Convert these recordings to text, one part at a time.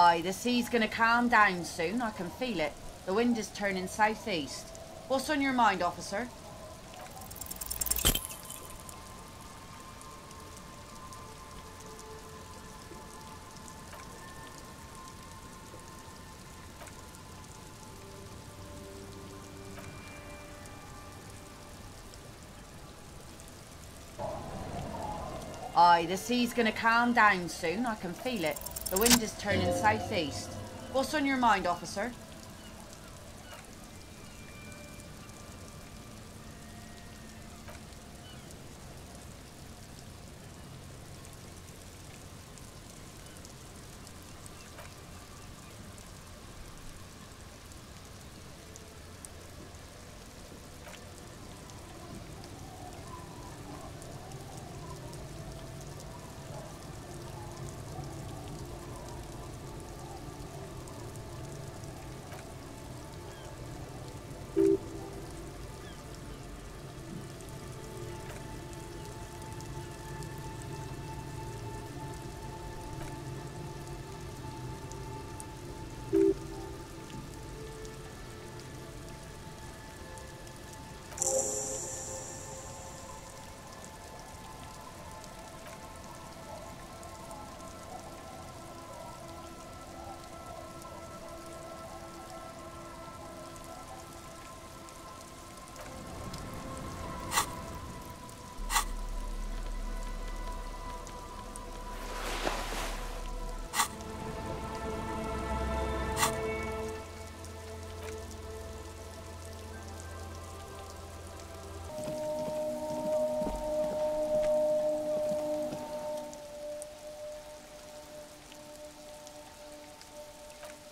Aye, the sea's going to calm down soon. I can feel it. The wind is turning southeast. What's on your mind, officer? Aye, the sea's going to calm down soon. I can feel it. The wind is turning southeast. What's on your mind, officer?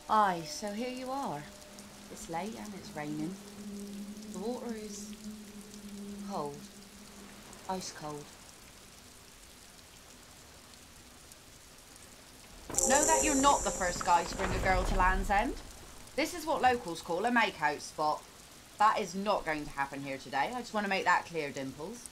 Aye, so here you are. It's late and it's raining. The water is cold, ice cold. Know that you're not the first guy to bring a girl to Land's End. This is what locals call a make-out spot. That is not going to happen here today. I just want to make that clear, Dimples.